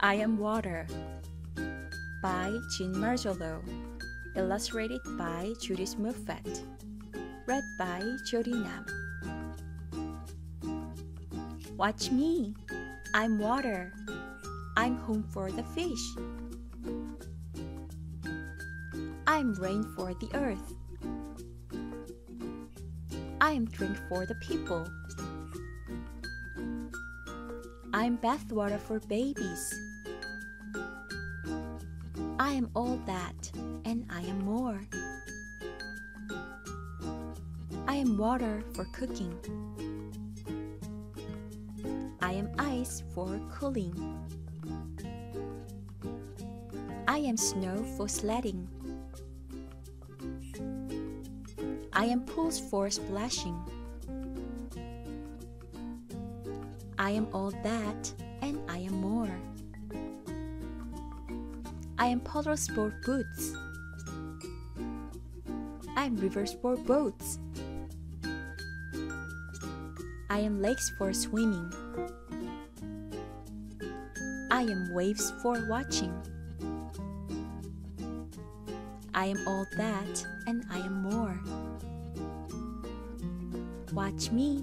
I Am Water by Jean Marzollo, illustrated by Judith Moffatt, read by Jody Nam. Watch me, I'm water, I'm home for the fish, I'm rain for the earth, I'm drink for the people, I'm bathwater for babies. I am all that, and I am more. I am water for cooking. I am ice for cooling. I am snow for sledding. I am pools for splashing. I am all that, and I am more. I am puddles for boots. I am rivers for boats. I am lakes for swimming. I am waves for watching. I am all that, and I am more. Watch me,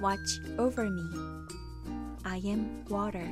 watch over me. I am water.